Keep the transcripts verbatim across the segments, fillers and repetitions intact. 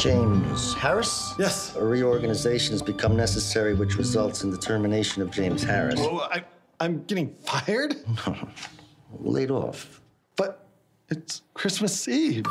James Harris? Yes. A reorganization has become necessary, which results in the termination of James Harris. Well, I, I'm getting fired? No, no. Laid off. But it's Christmas Eve.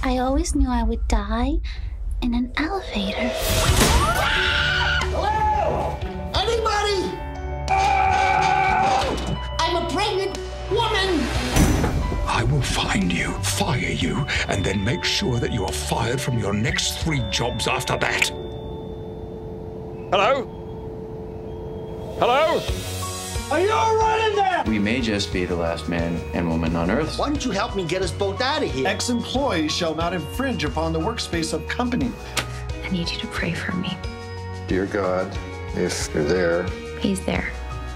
I always knew I would die in an elevator. Hello? Anybody? I'm a pregnant woman. I will find you, fire you, and then make sure that you are fired from your next three jobs after that. Hello? Hello? Are you all right in there? We may just be the last man and woman on Earth. Why don't you help me get us both out of here? Ex-employees shall not infringe upon the workspace of company. I need you to pray for me. Dear God, if you're there. He's there.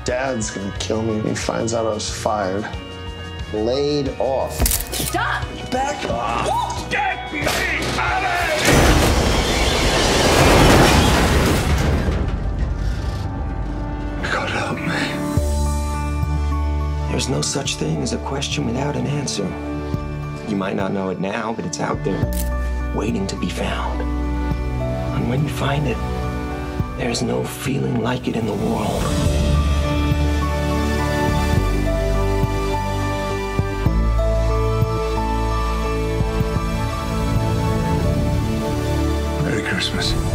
Dad's gonna kill me when he finds out I was fired. Laid off. Stop! Back off! Get me out of here! There's no such thing as a question without an answer. You might not know it now, but it's out there, waiting to be found. And when you find it, there's no feeling like it in the world. Merry Christmas.